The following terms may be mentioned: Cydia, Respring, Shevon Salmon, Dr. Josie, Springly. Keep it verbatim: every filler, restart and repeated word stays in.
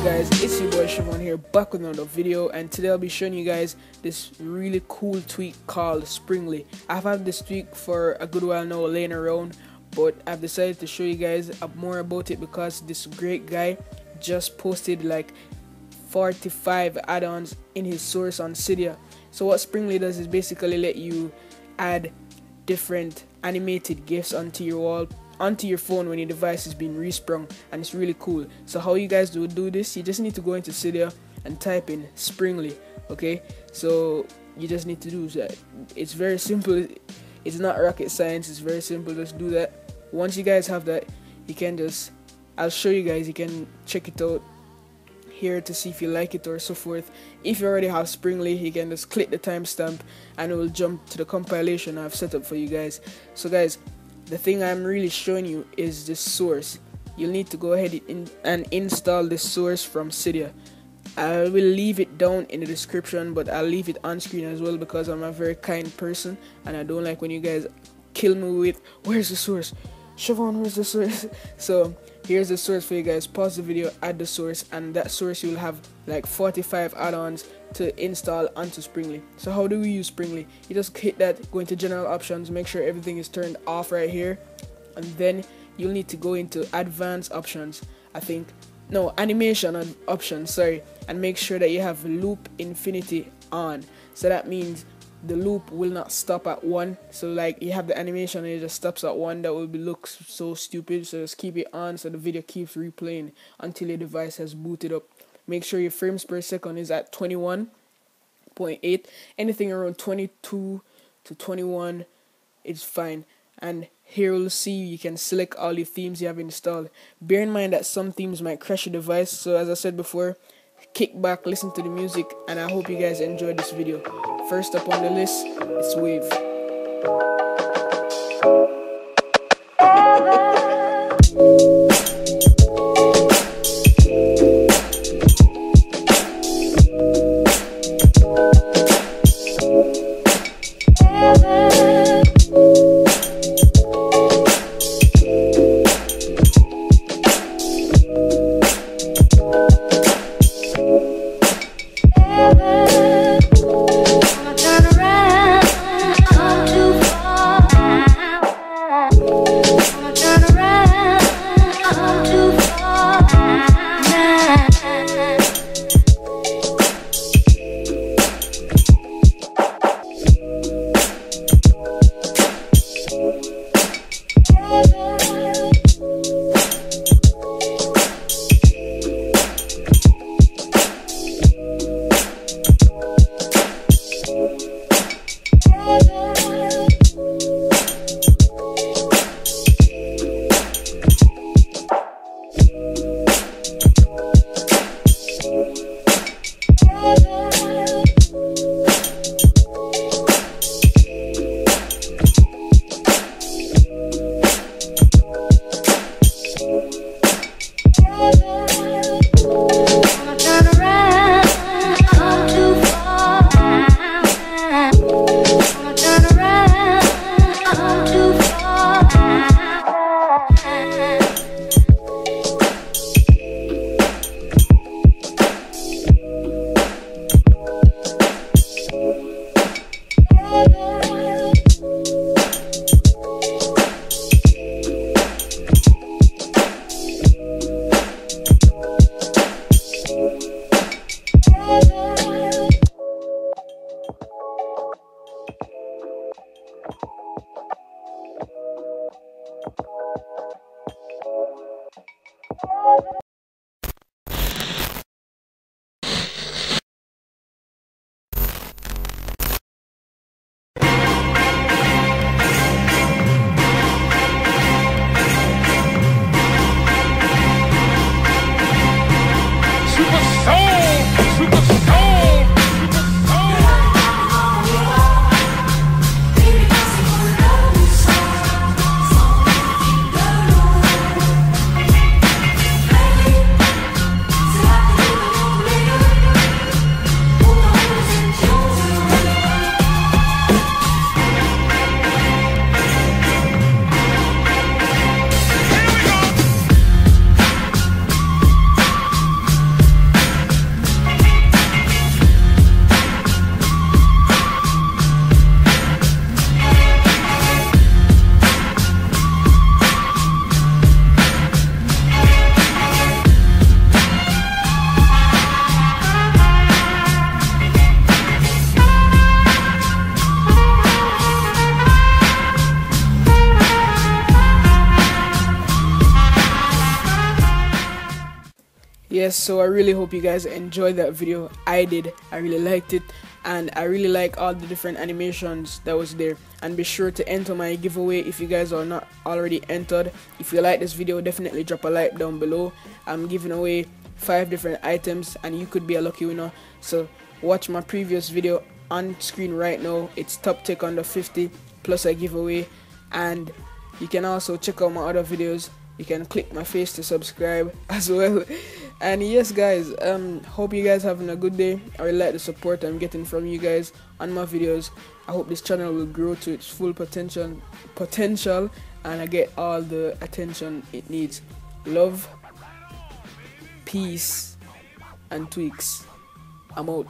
up guys, it's your boy Shevon here, back with another video, and today I'll be showing you guys this really cool tweak called Springly. I've had this tweak for a good while now laying around, but I've decided to show you guys more about it because this great guy just posted like forty-five add-ons in his source on Cydia. So what Springly does is basically let you add different animated GIFs onto your wall onto your phone when your device is being resprung, and it's really cool. So how you guys do do this, you just need to go into Cydia and type in Springly. Okay, so you just need to do that. It's very simple, it's not rocket science, it's very simple. Just do that. Once you guys have that, you can just I'll show you guys, you can check it out here to see if you like it or so forth. If you already have Springly, you can just click the timestamp and it will jump to the compilation I've set up for you guys. So guys, the thing I'm really showing you is this source. You'll need to go ahead in and install this source from Cydia. I will leave it down in the description, but I'll leave it on screen as well because I'm a very kind person and I don't like when you guys kill me with, where's the source? Shevon, where's the source? So here's the source for you guys. Pause the video, add the source, and that source you'll have like forty-five add-ons to install onto Springly. So how do we use Springly? You just hit that, go into general options, make sure everything is turned off right here, and then you'll need to go into advanced options, I think, no, animation options, sorry, and make sure that you have loop infinity on. So that means the loop will not stop at one. So like you have the animation and it just stops at one, that will be looks so stupid. So just keep it on so the video keeps replaying until your device has booted up. Make sure your frames per second is at twenty-one point eight. Anything around twenty-two to twenty-one is fine. And here you'll see you can select all the themes you have installed. Bear in mind that some themes might crash your device. So as I said before, kick back, listen to the music, and I hope you guys enjoyed this video. First up on the list, it's Wave. Yes, so I really hope you guys enjoyed that video. I did. I really liked it, and I really like all the different animations that was there. And be sure to enter my giveaway if you guys are not already entered. If you like this video, definitely drop a like down below. I'm giving away five different items and you could be a lucky winner. So watch my previous video on screen right now. It's top tech under fifty plus a giveaway, and you can also check out my other videos. You can click my face to subscribe as well. And yes guys, um hope you guys having a good day. I really like the support I'm getting from you guys on my videos. I hope this channel will grow to its full potential potential and I get all the attention it needs. Love, peace, and tweaks. I'm out.